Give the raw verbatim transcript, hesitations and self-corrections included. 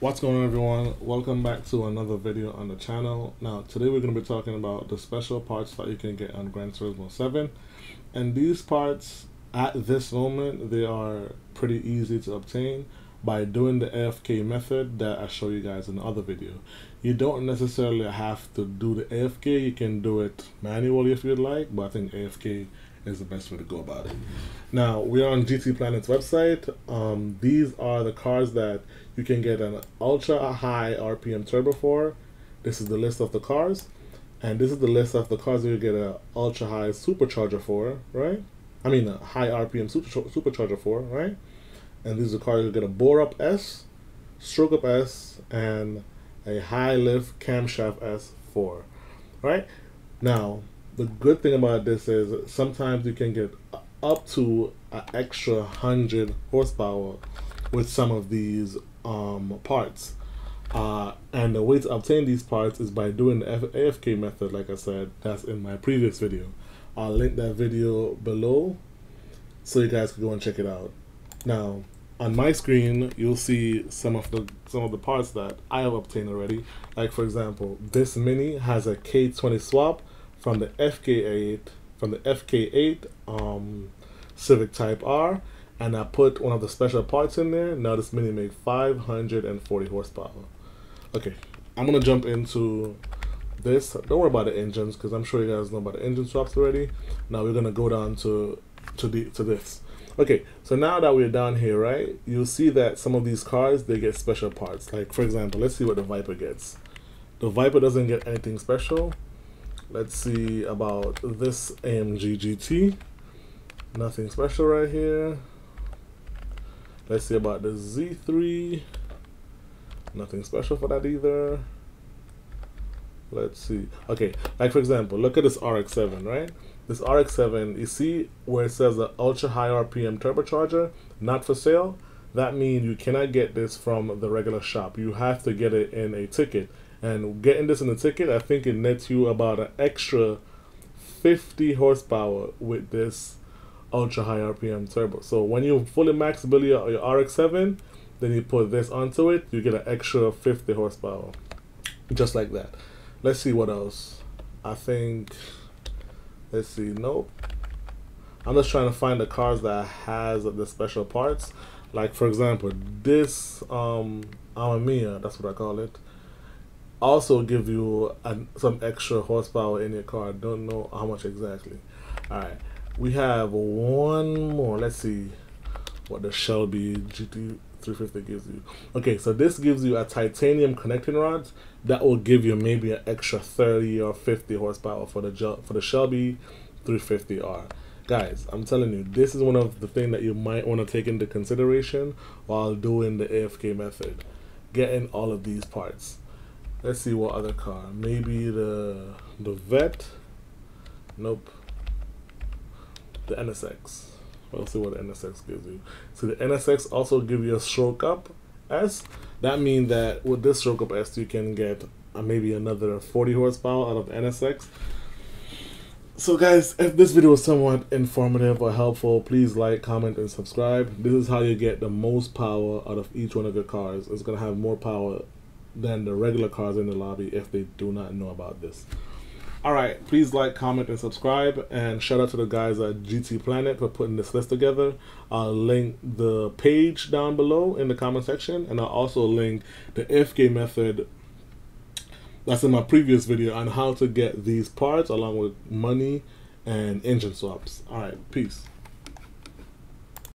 What's going on, everyone? Welcome back to another video on the channel. Now today we're going to be talking about the special parts that you can get on Gran Turismo seven, and these parts at this moment they are pretty easy to obtain by doing the A F K method that I show you guys in the other video. You don't necessarily have to do the A F K, you can do it manually if you'd like, but I think A F K is the best way to go about it. Now we are on G T Planet's website. Um, these are the cars that you can get an ultra high R P M turbo for. This is the list of the cars, and this is the list of the cars that you get an ultra high supercharger for, right? I mean a high R P M super supercharger for, right? And these are the cars you get a bore up S, stroke up S, and a high lift camshaft S for, right? Now the good thing about this is sometimes you can get up to an extra one hundred horsepower with some of these um, parts. Uh, and the way to obtain these parts is by doing the A F K method, like I said, that's in my previous video. I'll link that video below so you guys can go and check it out. Now, on my screen, you'll see some of the some of the parts that I have obtained already. Like for example, this Mini has a K twenty swap from the F K eight, from the F K eight um, Civic Type R, and I put one of the special parts in there. Now this Mini makes five hundred forty horsepower. Okay, I'm gonna jump into this. Don't worry about the engines, because I'm sure you guys know about the engine swaps already. Now we're gonna go down to to the to this. Okay, so now that we're down here, right? You'll see that some of these cars, they get special parts. Like for example, let's see what the Viper gets. The Viper doesn't get anything special. Let's see about this A M G G T. Nothing special right here. Let's see about the Z three. Nothing special for that either. Let's see. Okay, like for example, look at this R X seven, right? This R X seven, you see where it says the ultra high R P M turbocharger, not for sale? That means you cannot get this from the regular shop. You have to get it in a ticket. And getting this in the ticket, I think it nets you about an extra fifty horsepower with this ultra high R P M turbo. So when you fully max build your, your R X seven, then you put this onto it, you get an extra fifty horsepower, just like that. Let's see what else. I think, let's see, nope. I'm just trying to find the cars that has the special parts. Like for example, this um, Amamiya, that's what I call it, also give you an, some extra horsepower in your car. Don't know how much exactly. All right, we have one more. Let's see what the Shelby G T three fifty gives you. Okay, so this gives you a titanium connecting rod that will give you maybe an extra thirty or fifty horsepower for the for the Shelby three fifty R. Guys, I'm telling you, this is one of the things that you might want to take into consideration while doing the A F K method, getting all of these parts. Let's see what other car. Maybe the the Vet. Nope. The N S X. We'll see what the N S X gives you. So the N S X also gives you a stroke up S. That means that with this stroke up S, you can get uh, maybe another forty horsepower out of the N S X. So guys, if this video was somewhat informative or helpful, please like, comment, and subscribe. This is how you get the most power out of each one of your cars. It's gonna have more power than the regular cars in the lobby if they do not know about this. Alright, please like, comment, and subscribe, and shout out to the guys at G T Planet for putting this list together. I'll link the page down below in the comment section, and I'll also link the A F K method that's in my previous video on how to get these parts along with money and engine swaps. Alright, peace.